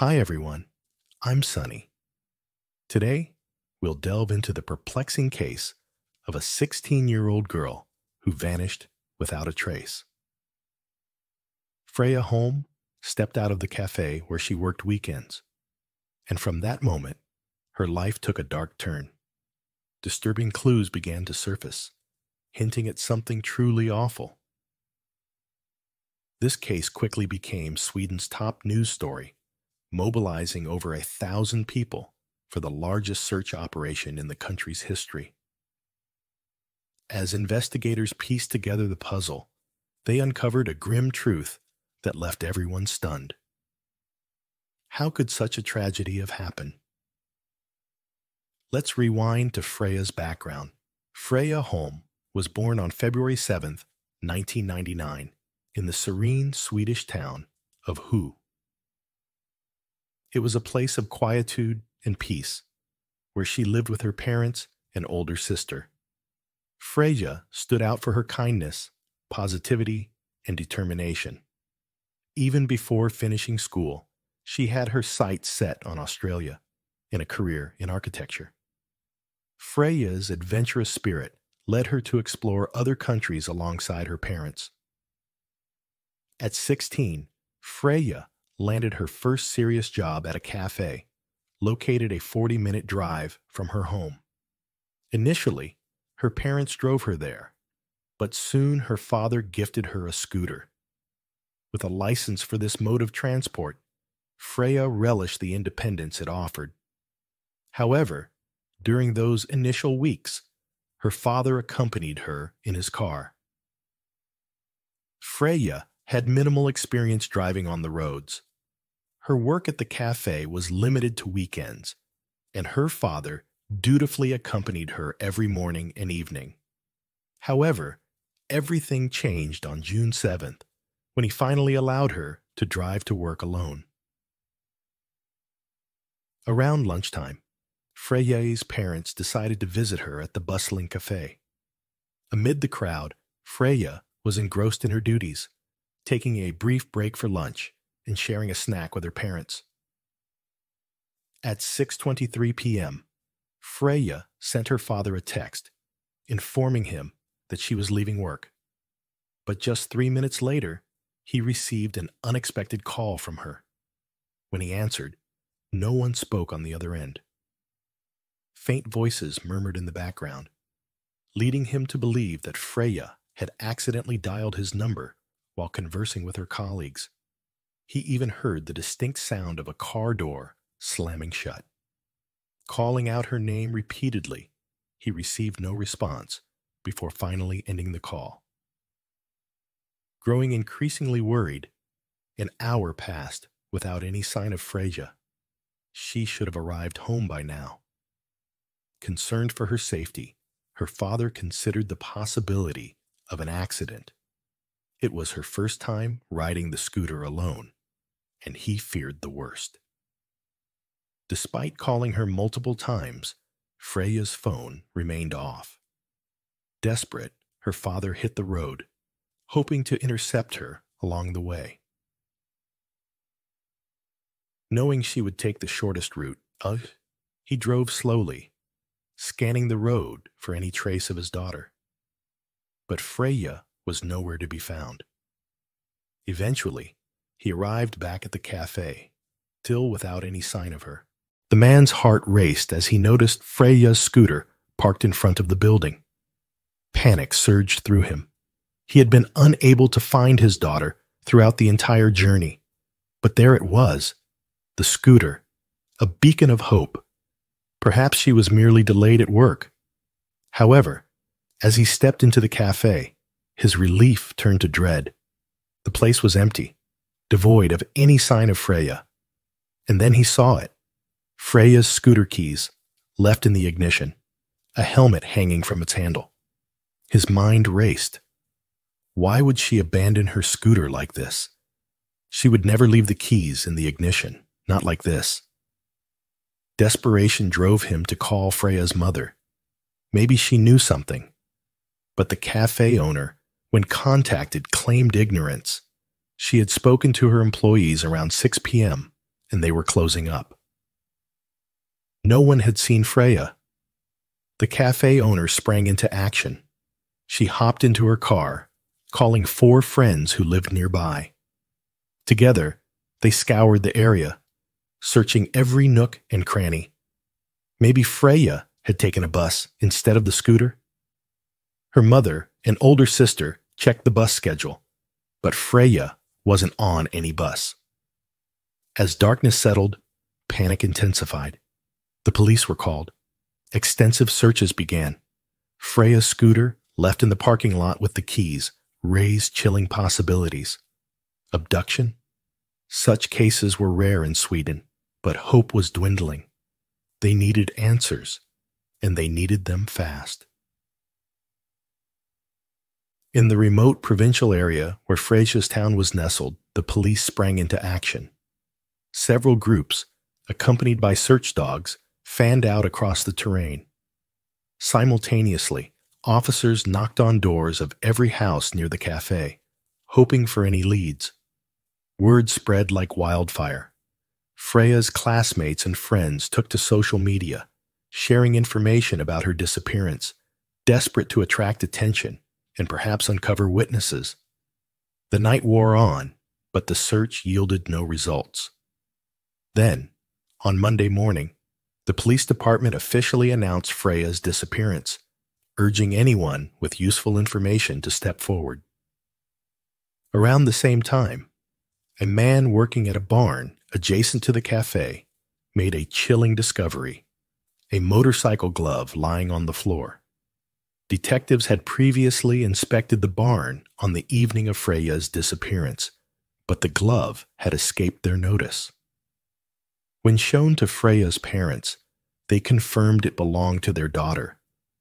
Hi everyone, I'm Sunny. Today, we'll delve into the perplexing case of a 16-year-old girl who vanished without a trace. Freya Holm stepped out of the cafe where she worked weekends, and from that moment, her life took a dark turn. Disturbing clues began to surface, hinting at something truly awful. This case quickly became Sweden's top news story, mobilizing over 1,000 people for the largest search operation in the country's history. As investigators pieced together the puzzle, they uncovered a grim truth that left everyone stunned. How could such a tragedy have happened? Let's rewind to Freya's background. Freya Holm was born on February 7, 1999, in the serene Swedish town of Hu. It was a place of quietude and peace, where she lived with her parents and older sister. Freya stood out for her kindness, positivity, and determination. Even before finishing school, she had her sights set on Australia and a career in architecture. Freya's adventurous spirit led her to explore other countries alongside her parents. At 16, Freya landed her first serious job at a cafe, located a 40-minute drive from her home. Initially, her parents drove her there, but soon her father gifted her a scooter. With a license for this mode of transport, Freya relished the independence it offered. However, during those initial weeks, her father accompanied her in his car. Freya had minimal experience driving on the roads. Her work at the cafe was limited to weekends, and her father dutifully accompanied her every morning and evening. However, everything changed on June 7th, when he finally allowed her to drive to work alone. Around lunchtime, Freya's parents decided to visit her at the bustling cafe. Amid the crowd, Freya was engrossed in her duties, taking a brief break for lunch and sharing a snack with her parents. At 6:23 p.m., Freya sent her father a text, informing him that she was leaving work. But just 3 minutes later, he received an unexpected call from her. When he answered, no one spoke on the other end. Faint voices murmured in the background, leading him to believe that Freya had accidentally dialed his number while conversing with her colleagues. He even heard the distinct sound of a car door slamming shut. Calling out her name repeatedly, he received no response before finally ending the call. Growing increasingly worried, an hour passed without any sign of Freya. She should have arrived home by now. Concerned for her safety, her father considered the possibility of an accident. It was her first time riding the scooter alone, and he feared the worst. Despite calling her multiple times, Freya's phone remained off. Desperate, her father hit the road, hoping to intercept her along the way. Knowing she would take the shortest route, he drove slowly, scanning the road for any trace of his daughter. But Freya was nowhere to be found. Eventually, he arrived back at the cafe, still without any sign of her. The man's heart raced as he noticed Freya's scooter parked in front of the building. Panic surged through him. He had been unable to find his daughter throughout the entire journey. But there it was, the scooter, a beacon of hope. Perhaps she was merely delayed at work. However, as he stepped into the cafe, his relief turned to dread. The place was empty, devoid of any sign of Freya. And then he saw it. Freya's scooter keys left in the ignition, a helmet hanging from its handle. His mind raced. Why would she abandon her scooter like this? She would never leave the keys in the ignition, not like this. Desperation drove him to call Freya's mother. Maybe she knew something. But the cafe owner, when contacted, claimed ignorance. She had spoken to her employees around 6 p.m. and they were closing up. No one had seen Freya. The cafe owner sprang into action. She hopped into her car, calling 4 friends who lived nearby. Together, they scoured the area, searching every nook and cranny. Maybe Freya had taken a bus instead of the scooter. Her mother and older sister checked the bus schedule, but Freya wasn't on any bus. As darkness settled, panic intensified. The police were called. Extensive searches began. Freya's scooter, left in the parking lot with the keys, raised chilling possibilities. Abduction? Such cases were rare in Sweden, but hope was dwindling. They needed answers, and they needed them fast. In the remote provincial area where Freya's town was nestled, the police sprang into action. Several groups, accompanied by search dogs, fanned out across the terrain. Simultaneously, officers knocked on doors of every house near the cafe, hoping for any leads. Word spread like wildfire. Freya's classmates and friends took to social media, sharing information about her disappearance, desperate to attract attention and perhaps uncover witnesses. The night wore on, but the search yielded no results. Then, on Monday morning, the police department officially announced Freya's disappearance, urging anyone with useful information to step forward. Around the same time, a man working at a barn adjacent to the cafe made a chilling discovery: a motorcycle glove lying on the floor. Detectives had previously inspected the barn on the evening of Freya's disappearance, but the glove had escaped their notice. When shown to Freya's parents, they confirmed it belonged to their daughter,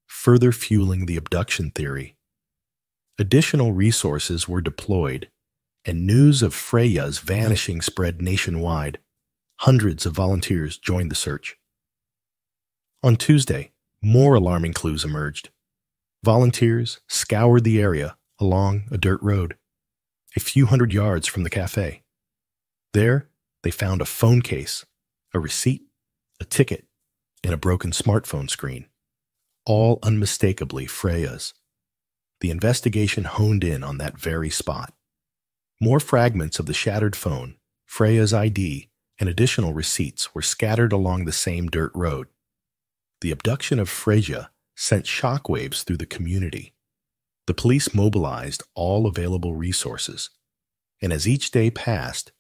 further fueling the abduction theory. Additional resources were deployed, and news of Freya's vanishing spread nationwide. Hundreds of volunteers joined the search. On Tuesday, more alarming clues emerged. Volunteers scoured the area along a dirt road, a few hundred yards from the cafe. There, they found a phone case, a receipt, a ticket, and a broken smartphone screen, all unmistakably Freya's. The investigation honed in on that very spot. More fragments of the shattered phone, Freya's ID, and additional receipts were scattered along the same dirt road. The abduction of Freya sent shockwaves through the community. The police mobilized all available resources, and as each day passed,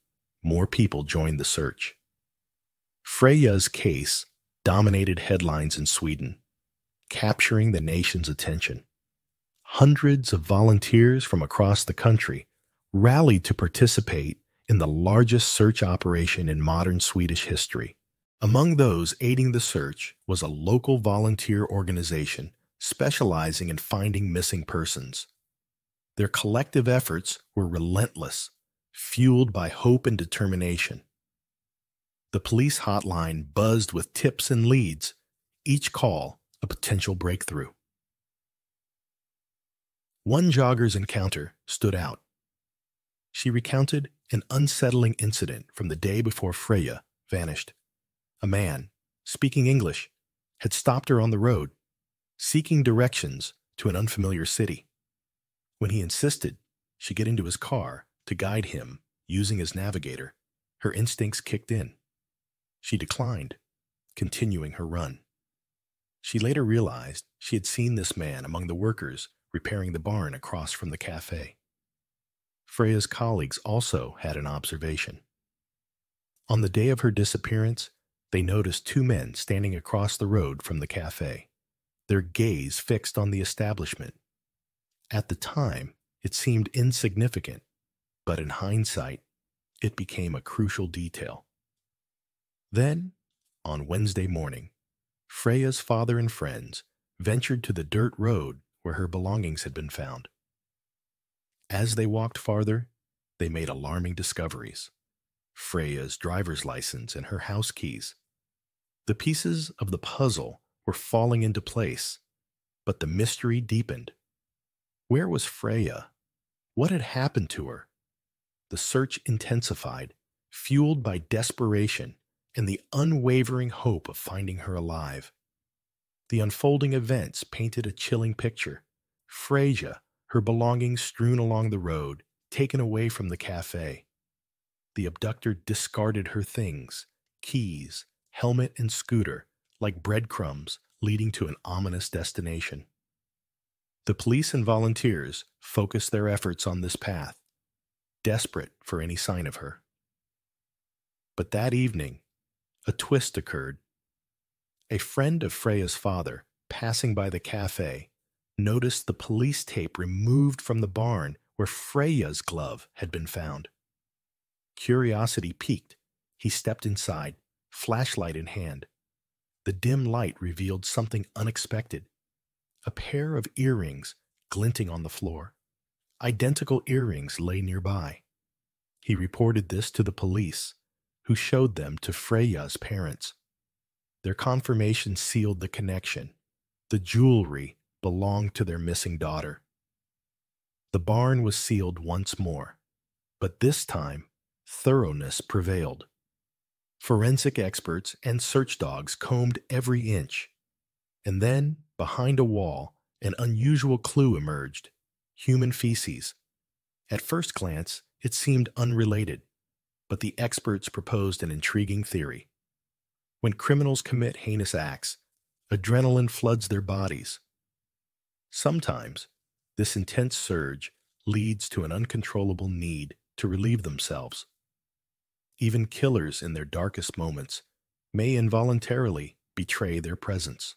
more people joined the search. Freya's case dominated headlines in Sweden, capturing the nation's attention. Hundreds of volunteers from across the country rallied to participate in the largest search operation in modern Swedish history. Among those aiding the search was a local volunteer organization specializing in finding missing persons. Their collective efforts were relentless, fueled by hope and determination. The police hotline buzzed with tips and leads, each call a potential breakthrough. One jogger's encounter stood out. She recounted an unsettling incident from the day before Freya vanished. A man, speaking English, had stopped her on the road, seeking directions to an unfamiliar city. When he insisted she get into his car to guide him using his navigator, her instincts kicked in. She declined, continuing her run. She later realized she had seen this man among the workers repairing the barn across from the cafe. Freya's colleagues also had an observation. On the day of her disappearance, they noticed 2 men standing across the road from the cafe, their gaze fixed on the establishment. At the time, it seemed insignificant, but in hindsight, it became a crucial detail. Then, on Wednesday morning, Freya's father and friends ventured to the dirt road where her belongings had been found. As they walked farther, they made alarming discoveries: Freya's driver's license and her house keys. The pieces of the puzzle were falling into place, but the mystery deepened. Where was Freya? What had happened to her? The search intensified, fueled by desperation and the unwavering hope of finding her alive. The unfolding events painted a chilling picture. Freya, her belongings strewn along the road, taken away from the cafe. The abductor discarded her things, keys, helmet, and scooter, like breadcrumbs leading to an ominous destination. The police and volunteers focused their efforts on this path, desperate for any sign of her. But that evening, a twist occurred. A friend of Freya's father, passing by the cafe, noticed the police tape removed from the barn where Freya's glove had been found. Curiosity piqued, he stepped inside, flashlight in hand. The dim light revealed something unexpected. A pair of earrings glinting on the floor. Identical earrings lay nearby. He reported this to the police, who showed them to Freya's parents. Their confirmation sealed the connection. The jewelry belonged to their missing daughter. The barn was sealed once more, but this time, thoroughness prevailed. Forensic experts and search dogs combed every inch. And then, behind a wall, an unusual clue emerged: human feces. At first glance, it seemed unrelated, but the experts proposed an intriguing theory. When criminals commit heinous acts, adrenaline floods their bodies. Sometimes, this intense surge leads to an uncontrollable need to relieve themselves. Even killers in their darkest moments may involuntarily betray their presence.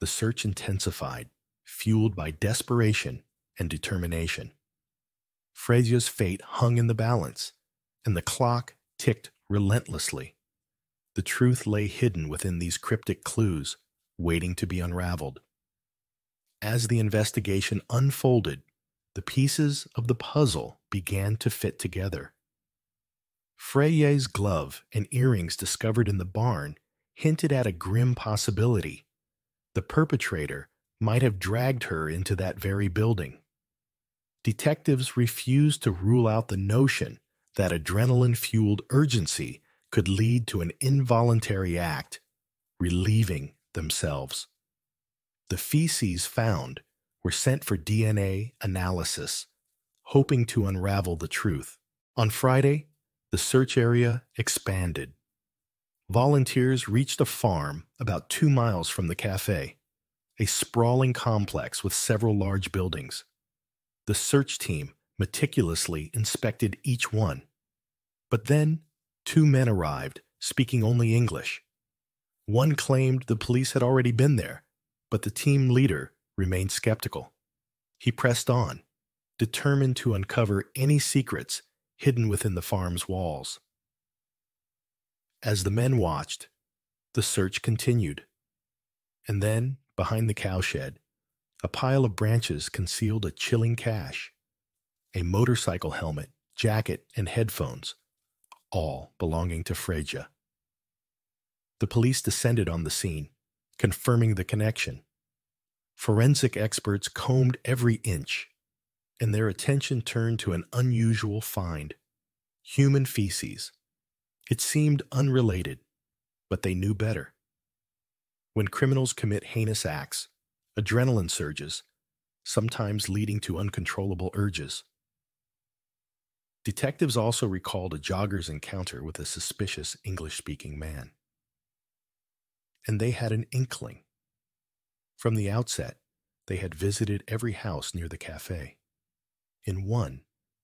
The search intensified, fueled by desperation and determination. Freya's fate hung in the balance, and the clock ticked relentlessly. The truth lay hidden within these cryptic clues, waiting to be unraveled. As the investigation unfolded, the pieces of the puzzle began to fit together. Freya's glove and earrings discovered in the barn hinted at a grim possibility. The perpetrator might have dragged her into that very building. Detectives refused to rule out the notion that adrenaline-fueled urgency could lead to an involuntary act, relieving themselves. The feces found were sent for DNA analysis, hoping to unravel the truth. On Friday, the search area expanded. Volunteers reached a farm about 2 miles from the cafe, a sprawling complex with several large buildings. The search team meticulously inspected each one. But then, 2 men arrived, speaking only English. One claimed the police had already been there, but the team leader remained skeptical. He pressed on, determined to uncover any secrets hidden within the farm's walls. As the men watched, the search continued. And then, behind the cowshed, a pile of branches concealed a chilling cache: a motorcycle helmet, jacket, and headphones, all belonging to Freya. The police descended on the scene, confirming the connection. Forensic experts combed every inch, and their attention turned to an unusual find: human feces. It seemed unrelated, but they knew better. When criminals commit heinous acts, adrenaline surges, sometimes leading to uncontrollable urges. Detectives also recalled a jogger's encounter with a suspicious English-speaking man. And they had an inkling. From the outset, they had visited every house near the cafe. In one,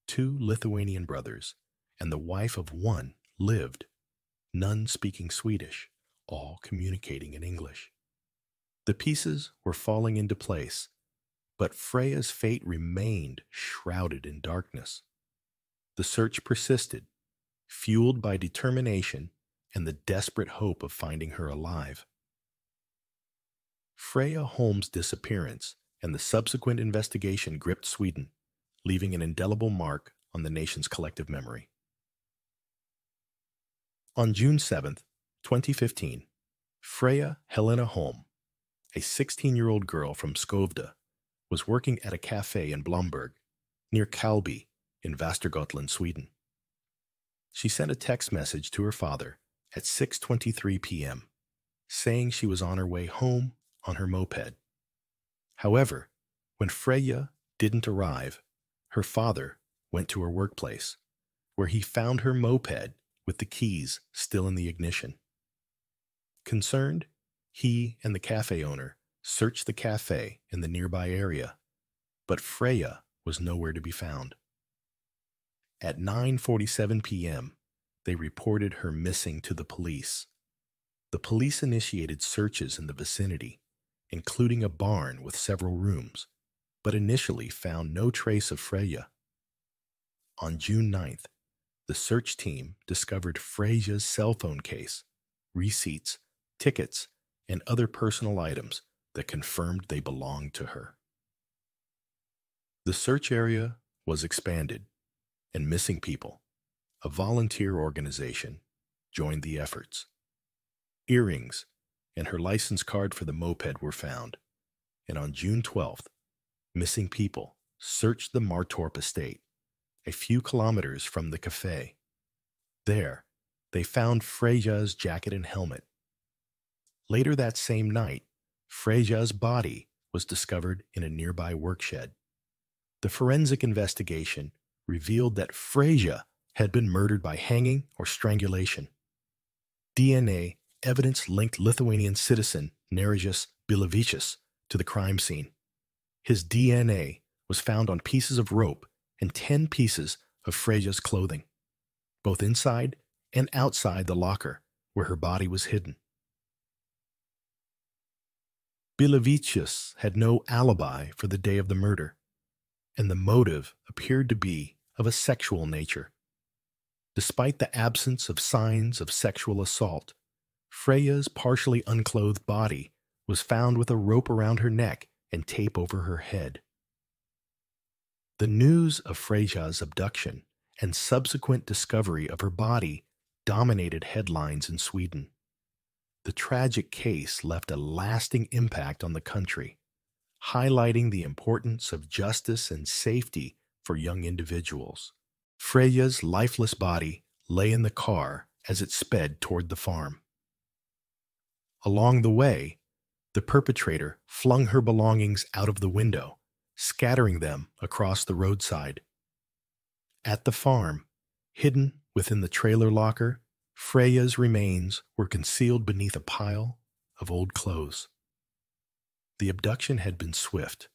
2 Lithuanian brothers and the wife of one lived, none speaking Swedish, all communicating in English. The pieces were falling into place, but Freya's fate remained shrouded in darkness. The search persisted, fueled by determination and the desperate hope of finding her alive. Freya Holm's disappearance and the subsequent investigation gripped Sweden, leaving an indelible mark on the nation's collective memory. On June 7, 2015, Freya Helena Holm, a 16-year-old girl from Skövde, was working at a cafe in Blomberg, near Kalby, in Västergötland, Sweden. she sent a text message to her father at 6:23 p.m., saying she was on her way home on her moped. However, when Freya didn't arrive, her father went to her workplace, where he found her moped with the keys still in the ignition. Concerned, he and the cafe owner searched the cafe in the nearby area, but Freya was nowhere to be found. At 9:47 p.m., they reported her missing to the police. The police initiated searches in the vicinity, including a barn with several rooms, but initially found no trace of Freya. On June 9th, the search team discovered Freya's cell phone case, receipts, tickets, and other personal items that confirmed they belonged to her. The search area was expanded, and Missing People, a volunteer organization, joined the efforts. Earrings and her license card for the moped were found, and on June 12th, Missing People searched the Martorp estate, a few kilometers from the cafe. There, they found Freya's jacket and helmet. Later that same night, Freya's body was discovered in a nearby workshed. The forensic investigation revealed that Freya had been murdered by hanging or strangulation. DNA evidence linked Lithuanian citizen Nerijus Bilavicius to the crime scene. His DNA was found on pieces of rope and 10 pieces of Freya's clothing, both inside and outside the locker where her body was hidden. Bilavicius had no alibi for the day of the murder, and the motive appeared to be of a sexual nature. Despite the absence of signs of sexual assault, Freya's partially unclothed body was found with a rope around her neck and tape over her head. The news of Freya's abduction and subsequent discovery of her body dominated headlines in Sweden. The tragic case left a lasting impact on the country, highlighting the importance of justice and safety for young individuals. Freya's lifeless body lay in the car as it sped toward the farm. Along the way, the perpetrator flung her belongings out of the window, scattering them across the roadside. At the farm, hidden within the trailer locker, Freya's remains were concealed beneath a pile of old clothes. The abduction had been swift,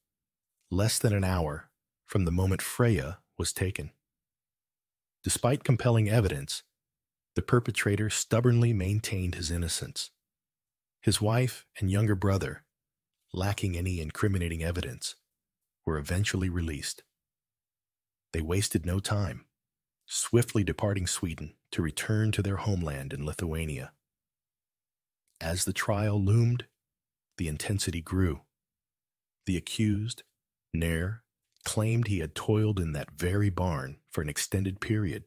less than an hour from the moment Freya was taken. Despite compelling evidence, the perpetrator stubbornly maintained his innocence. His wife and younger brother, lacking any incriminating evidence, were eventually released. They wasted no time, swiftly departing Sweden to return to their homeland in Lithuania. As the trial loomed, the intensity grew. The accused, Nair, claimed he had toiled in that very barn for an extended period,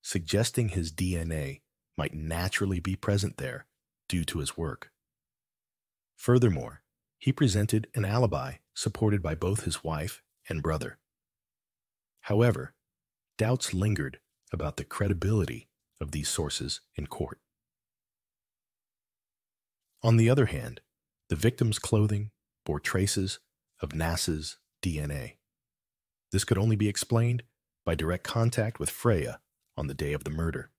suggesting his DNA might naturally be present there due to his work. Furthermore, he presented an alibi supported by both his wife and brother. However, doubts lingered about the credibility of these sources in court. On the other hand, the victim's clothing bore traces of Nass's DNA. This could only be explained by direct contact with Freya on the day of the murder.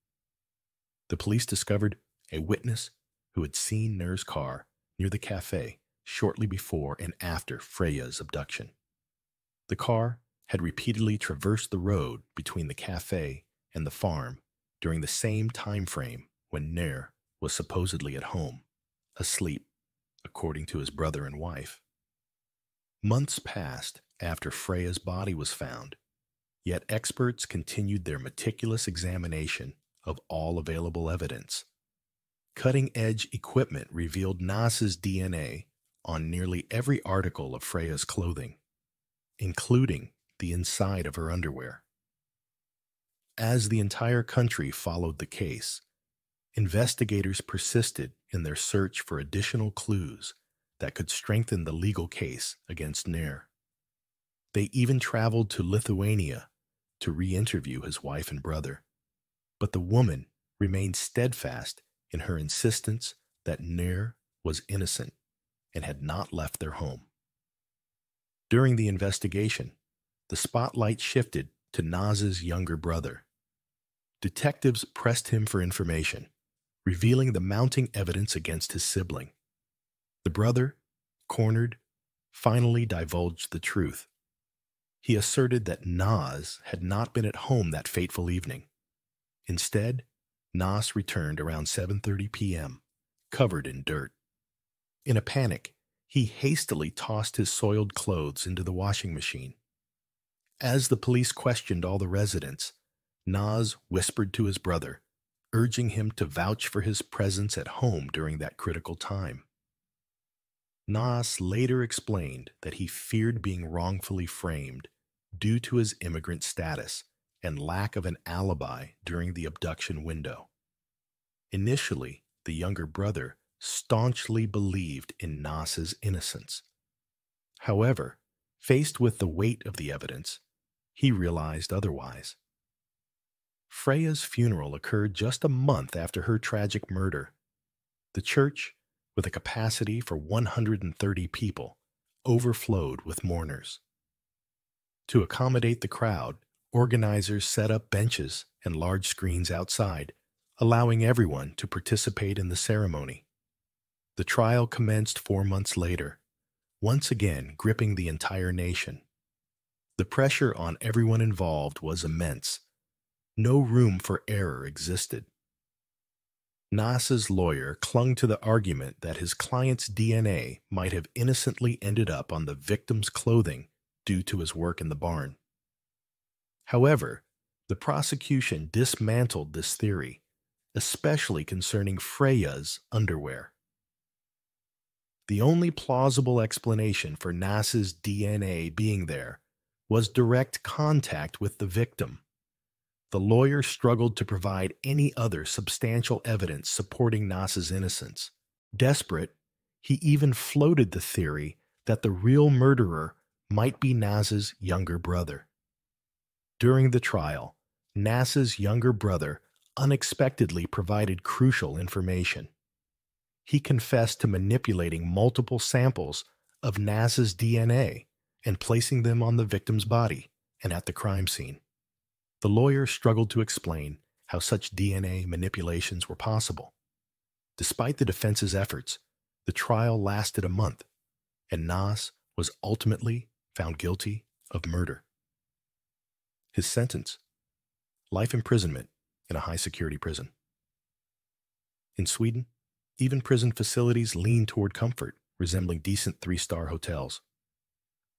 The police discovered a witness who had seen Nair's car near the cafe shortly before and after Freya's abduction. The car had repeatedly traversed the road between the cafe and the farm during the same time frame when Nair was supposedly at home, asleep, according to his brother and wife. Months passed after Freya's body was found, yet experts continued their meticulous examination of all available evidence. Cutting-edge equipment revealed Nass's DNA on nearly every article of Freya's clothing, including the inside of her underwear. As the entire country followed the case, investigators persisted in their search for additional clues that could strengthen the legal case against Nair. They even traveled to Lithuania to re-interview his wife and brother, But the woman remained steadfast in her insistence that Nair was innocent and had not left their home. During the investigation, the spotlight shifted to Naz's younger brother. Detectives pressed him for information, revealing the mounting evidence against his sibling. The brother, cornered, finally divulged the truth. He asserted that Naz had not been at home that fateful evening. Instead, Naz returned around 7:30 p.m., covered in dirt. In a panic, he hastily tossed his soiled clothes into the washing machine. As the police questioned all the residents, Naz whispered to his brother, urging him to vouch for his presence at home during that critical time. Naz later explained that he feared being wrongfully framed due to his immigrant status and lack of an alibi during the abduction window. Initially, the younger brother staunchly believed in Naz's innocence. However, faced with the weight of the evidence, he realized otherwise. Freya's funeral occurred just a month after her tragic murder. The church, with a capacity for 130 people, overflowed with mourners. To accommodate the crowd, organizers set up benches and large screens outside, allowing everyone to participate in the ceremony. The trial commenced 4 months later, once again gripping the entire nation. The pressure on everyone involved was immense. No room for error existed. Naz's lawyer clung to the argument that his client's DNA might have innocently ended up on the victim's clothing due to his work in the barn. However, the prosecution dismantled this theory, especially concerning Freya's underwear. The only plausible explanation for Naz's DNA being there was direct contact with the victim. The lawyer struggled to provide any other substantial evidence supporting Naz's innocence. Desperate, he even floated the theory that the real murderer might be Naz's younger brother. During the trial, Naz's younger brother unexpectedly provided crucial information. He confessed to manipulating multiple samples of Naz's DNA and placing them on the victim's body and at the crime scene. The lawyer struggled to explain how such DNA manipulations were possible. Despite the defense's efforts, the trial lasted a month, and Naz was ultimately found guilty of murder. His sentence: life imprisonment in a high-security prison. In Sweden, even prison facilities lean toward comfort, resembling decent 3-star hotels.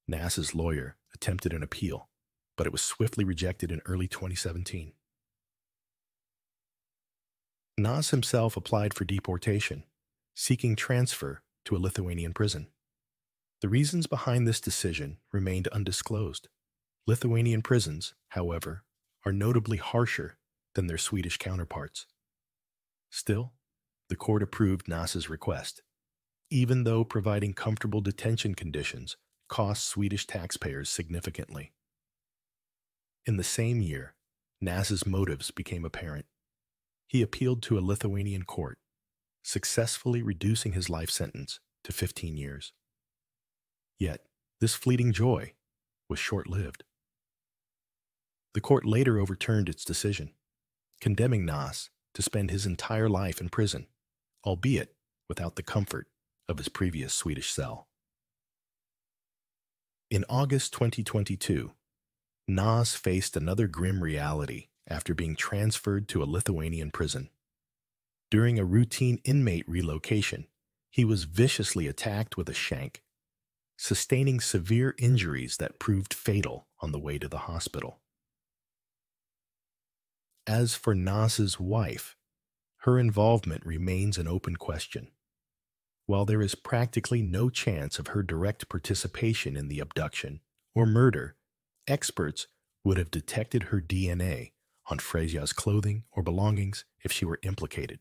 Naz's lawyer attempted an appeal, but it was swiftly rejected in early 2017. Naz himself applied for deportation, seeking transfer to a Lithuanian prison. The reasons behind this decision remained undisclosed. Lithuanian prisons, however, are notably harsher than their Swedish counterparts. Still, the court approved Naz's request, even though providing comfortable detention conditions cost Swedish taxpayers significantly. In the same year, Naz's motives became apparent. He appealed to a Lithuanian court, successfully reducing his life sentence to 15 years. Yet, this fleeting joy was short-lived. The court later overturned its decision, condemning Naz to spend his entire life in prison, albeit without the comfort of his previous Swedish cell. In August 2022, Naz faced another grim reality after being transferred to a Lithuanian prison. During a routine inmate relocation, he was viciously attacked with a shank, sustaining severe injuries that proved fatal on the way to the hospital. As for Naz's wife, her involvement remains an open question. While there is practically no chance of her direct participation in the abduction or murder, experts would have detected her DNA on Freya's clothing or belongings if she were implicated.